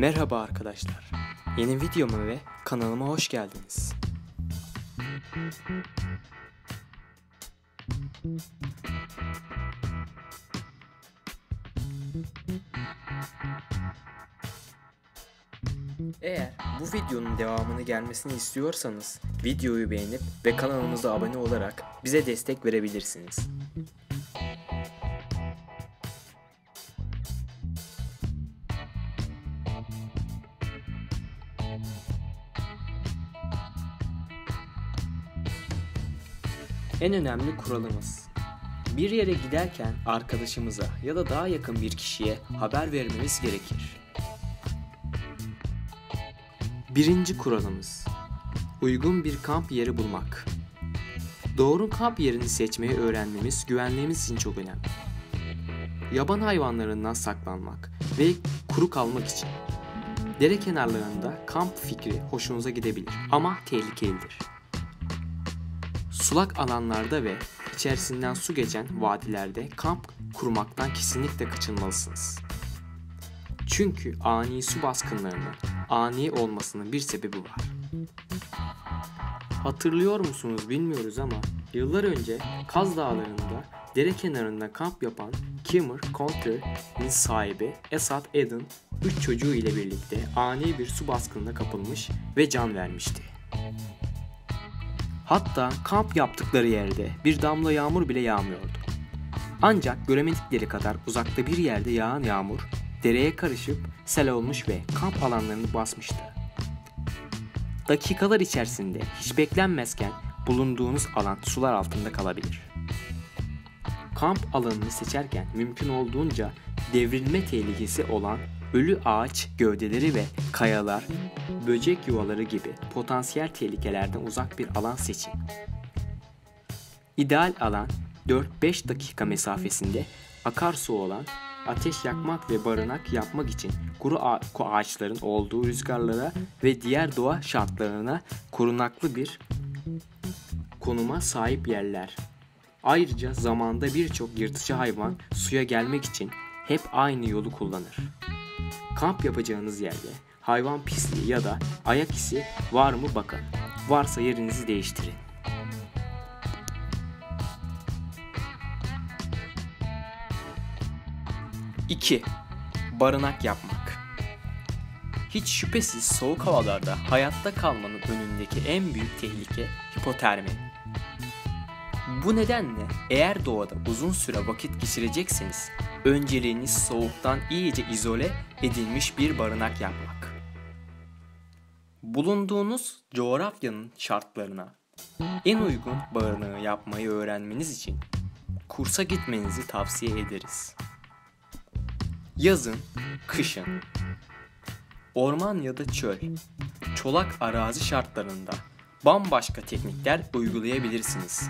Merhaba arkadaşlar, yeni videoma ve kanalıma hoş geldiniz. Eğer bu videonun devamını gelmesini istiyorsanız videoyu beğenip ve kanalımıza abone olarak bize destek verebilirsiniz. En önemli kuralımız, bir yere giderken arkadaşımıza ya da daha yakın bir kişiye haber vermemiz gerekir. Birinci kuralımız, uygun bir kamp yeri bulmak. Doğru kamp yerini seçmeyi öğrenmemiz güvenliğimiz için çok önemli. Yaban hayvanlarından saklanmak ve kuru kalmak için. Dere kenarlarında kamp fikri hoşunuza gidebilir ama tehlikelidir. Sulak alanlarda ve içerisinden su geçen vadilerde kamp kurmaktan kesinlikle kaçınmalısınız. Çünkü ani su baskınlarının ani olmasının bir sebebi var. Hatırlıyor musunuz bilmiyoruz ama yıllar önce Kaz Dağları'nda dere kenarında kamp yapan Kimmer Counter'ın sahibi Esad Eden 3 çocuğu ile birlikte ani bir su baskınına kapılmış ve can vermişti. Hatta kamp yaptıkları yerde bir damla yağmur bile yağmıyordu. Ancak göremedikleri kadar uzakta bir yerde yağan yağmur dereye karışıp sel olmuş ve kamp alanlarını basmıştı. Dakikalar içerisinde hiç beklenmezken bulunduğunuz alan sular altında kalabilir. Kamp alanını seçerken mümkün olduğunca devrilme tehlikesi olan ölü ağaç gövdeleri ve kayalar, böcek yuvaları gibi potansiyel tehlikelerden uzak bir alan seçin. İdeal alan 4-5 dakika mesafesinde akarsu olan, ateş yakmak ve barınak yapmak için kuru ağaçların olduğu rüzgarlara ve diğer doğa şartlarına korunaklı bir konuma sahip yerler. Ayrıca zamanda birçok yırtıcı hayvan suya gelmek için hep aynı yolu kullanır. Kamp yapacağınız yerde hayvan pisliği ya da ayak izi var mı bakın. Varsa yerinizi değiştirin. İki. Barınak yapmak. Hiç şüphesiz soğuk havalarda hayatta kalmanın önündeki en büyük tehlike hipotermi. Bu nedenle eğer doğada uzun süre vakit geçirecekseniz önceliğiniz soğuktan iyice izole edilmiş bir barınak yapmak. Bulunduğunuz coğrafyanın şartlarına en uygun barınağı yapmayı öğrenmeniz için kursa gitmenizi tavsiye ederiz. Yazın, kışın, orman ya da çöl, çolak arazi şartlarında bambaşka teknikler uygulayabilirsiniz.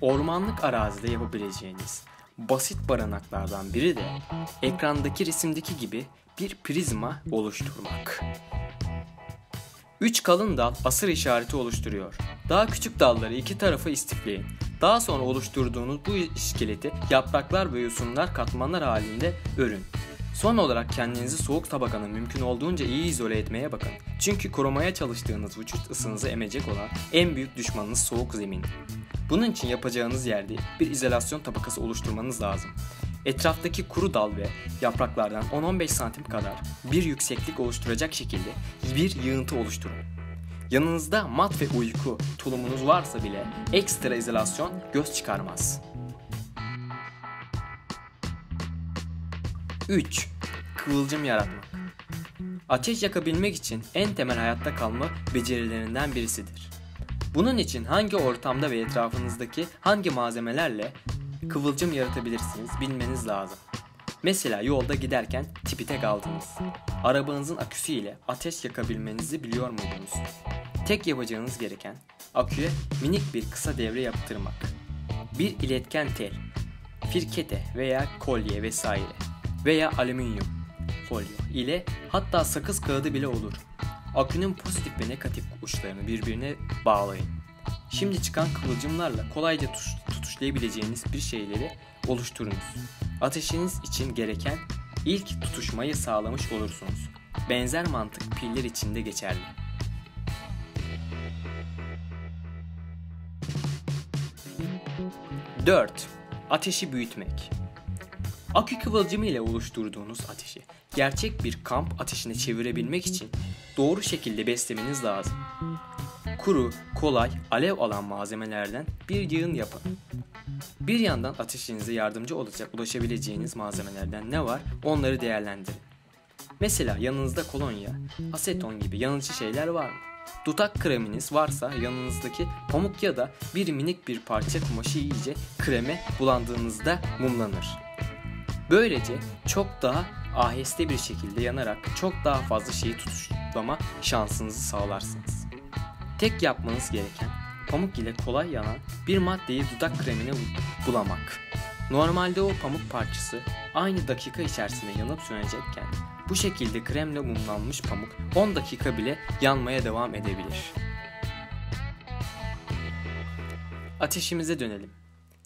Ormanlık arazide yapabileceğiniz basit barınaklardan biri de ekrandaki resimdeki gibi bir prizma oluşturmak. 3 kalın dal asır işareti oluşturuyor. Daha küçük dalları iki tarafa istifleyin. Daha sonra oluşturduğunuz bu iskeleti yapraklar ve yosunlar katmanlar halinde örün. Son olarak kendinizi soğuk tabakanın mümkün olduğunca iyi izole etmeye bakın. Çünkü korumaya çalıştığınız vücut ısınızı emecek olan en büyük düşmanınız soğuk zemin. Bunun için yapacağınız yerde bir izolasyon tabakası oluşturmanız lazım. Etraftaki kuru dal ve yapraklardan 10-15 santim kadar bir yükseklik oluşturacak şekilde bir yığıntı oluşturun. Yanınızda mat ve uyku tulumunuz varsa bile ekstra izolasyon göz çıkarmaz. 3. Kıvılcım yaratmak. Ateş yakabilmek için en temel hayatta kalma becerilerinden birisidir. Bunun için hangi ortamda ve etrafınızdaki hangi malzemelerle kıvılcım yaratabilirsiniz bilmeniz lazım. Mesela yolda giderken tipite kaldınız. Arabanızın aküsü ile ateş yakabilmenizi biliyor muydunuz? Tek yapacağınız gereken aküye minik bir kısa devre yaptırmak. Bir iletken tel, firkete veya kolye vesaire veya alüminyum folyo ile hatta sakız kağıdı bile olur. Akünün pozitif ve negatif uçlarını birbirine bağlayın. Şimdi çıkan kıvılcımlarla kolayca tutuşlayabileceğiniz bir şeyleri oluşturunuz. Ateşiniz için gereken ilk tutuşmayı sağlamış olursunuz. Benzer mantık piller için de geçerli. (4) Ateşi büyütmek. Akü kıvılcımı ile oluşturduğunuz ateşi gerçek bir kamp ateşine çevirebilmek için doğru şekilde beslemeniz lazım. Kuru, kolay, alev alan malzemelerden bir yığın yapın. Bir yandan ateşinize yardımcı olacak ulaşabileceğiniz malzemelerden ne var onları değerlendirin. Mesela yanınızda kolonya, aseton gibi yanıcı şeyler var mı? Dudak kreminiz varsa yanınızdaki pamuk ya da bir minik bir parça kumaşı iyice kreme bulandığınızda mumlanır. Böylece çok daha aheste bir şekilde yanarak çok daha fazla şeyi tutuşturma şansınızı sağlarsınız. Tek yapmanız gereken pamuk ile kolay yanan bir maddeyi dudak kremine bulamak. Normalde o pamuk parçası aynı dakika içerisinde yanıp sönecekken bu şekilde kremle mumlanmış pamuk 10 dakika bile yanmaya devam edebilir. Ateşimize dönelim.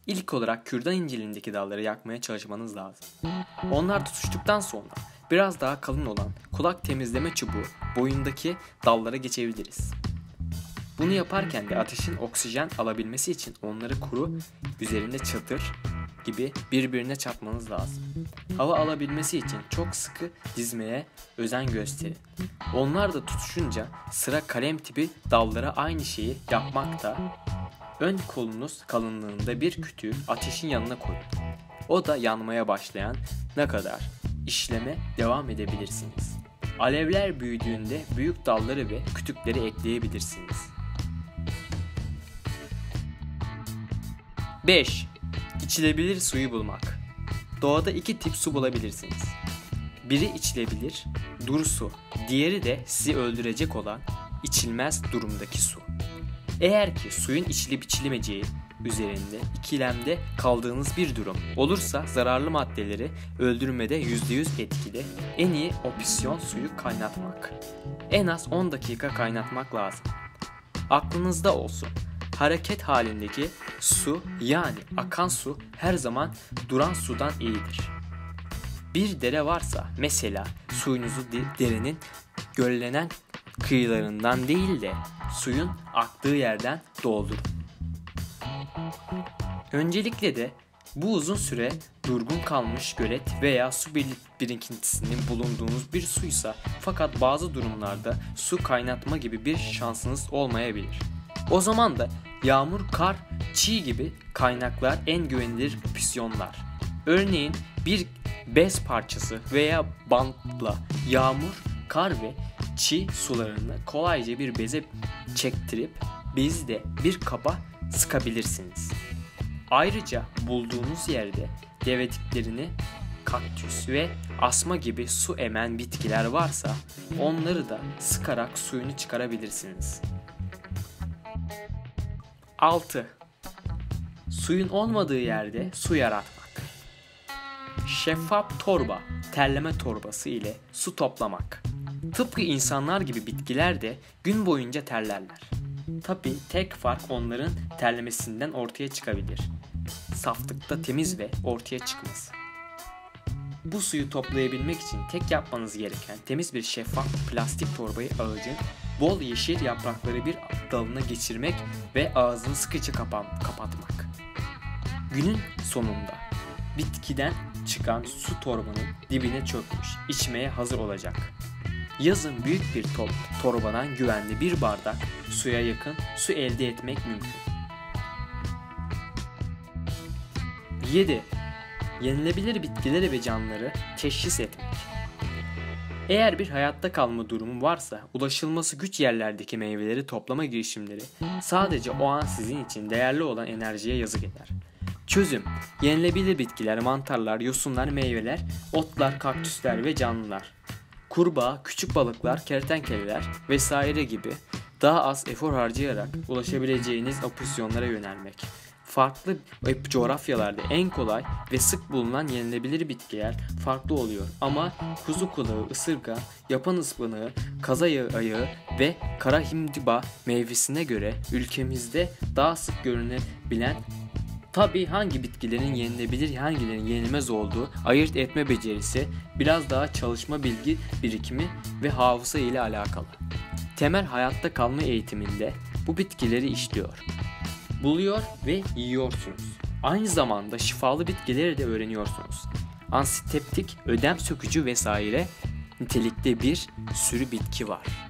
İlk olarak kürdan inceliğindeki dalları yakmaya çalışmanız lazım. Onlar tutuştuktan sonra biraz daha kalın olan kulak temizleme çubuğu boyundaki dallara geçebiliriz. Bunu yaparken de ateşin oksijen alabilmesi için onları kuru, üzerinde çatır gibi birbirine çarpmanız lazım. Hava alabilmesi için çok sıkı dizmeye özen gösterin. Onlar da tutuşunca sıra kalem tipi dallara aynı şeyi yapmakta. Ön kolunuz kalınlığında bir kütüğü ateşin yanına koyun. O da yanmaya başlayana kadar işleme devam edebilirsiniz. Alevler büyüdüğünde büyük dalları ve kütükleri ekleyebilirsiniz. 5. İçilebilir suyu bulmak. Doğada iki tip su bulabilirsiniz. Biri içilebilir, duru su, diğeri de sizi öldürecek olan içilmez durumdaki su. Eğer ki suyun içilip içilemeyeceği üzerinde ikilemde kaldığınız bir durum olursa zararlı maddeleri öldürmede %100 etkili en iyi opsiyon suyu kaynatmak. En az 10 dakika kaynatmak lazım. Aklınızda olsun. Hareket halindeki su yani akan su her zaman duran sudan iyidir. Bir dere varsa mesela suyunuzu derenin göllenen kıyılarından değil de suyun aktığı yerden doldurun. Öncelikle de bu uzun süre durgun kalmış gölet veya su birikintisinin bulunduğunuz bir suysa fakat bazı durumlarda su kaynatma gibi bir şansınız olmayabilir. O zaman da yağmur, kar, çiğ gibi kaynaklar en güvenilir opsiyonlar. Örneğin bir bez parçası veya bantla yağmur, kar ve çiğ sularını kolayca bir beze çektirip bezi de bir kaba sıkabilirsiniz. Ayrıca bulduğunuz yerde devediklerini, kaktüs ve asma gibi su emen bitkiler varsa onları da sıkarak suyunu çıkarabilirsiniz. 6. Suyun olmadığı yerde su yaratmak. Şeffaf torba, terleme torbası ile su toplamak. Tıpkı insanlar gibi bitkiler de gün boyunca terlerler. Tabii tek fark onların terlemesinden ortaya çıkabilir. Saflıkta temiz ve ortaya çıkması. Bu suyu toplayabilmek için tek yapmanız gereken temiz bir şeffaf plastik torbayı ağacın bol yeşil yaprakları bir dalına geçirmek ve ağzını sıkıca kapatmak. Günün sonunda bitkiden çıkan su torbanın dibine çökmüş, içmeye hazır olacak. Yazın büyük bir torbadan güvenli bir bardak suya yakın su elde etmek mümkün. 7. Yenilebilir bitkileri ve canlıları teşhis etmek. Eğer bir hayatta kalma durumu varsa ulaşılması güç yerlerdeki meyveleri toplama girişimleri sadece o an sizin için değerli olan enerjiye yazık eder. Çözüm: yenilebilir bitkiler, mantarlar, yosunlar, meyveler, otlar, kaktüsler ve canlılar. Kurbağa, küçük balıklar, kertenkeleler vesaire gibi daha az efor harcayarak ulaşabileceğiniz opsiyonlara yönelmek. Farklı coğrafyalarda en kolay ve sık bulunan yenilebilir bitkiler farklı oluyor ama kuzu kulağı, ısırga, yapan ıspanağı, kaza ayağı ve kara hindiba meyvesine göre ülkemizde daha sık görünebilen Tabii hangi bitkilerin yenilebilir, hangilerin yenilmez olduğu, ayırt etme becerisi, biraz daha çalışma bilgi birikimi ve hafıza ile alakalı. Temel hayatta kalma eğitiminde bu bitkileri işliyor, buluyor ve yiyorsunuz. Aynı zamanda şifalı bitkileri de öğreniyorsunuz. Antiseptik, ödem sökücü vesaire nitelikte bir sürü bitki var.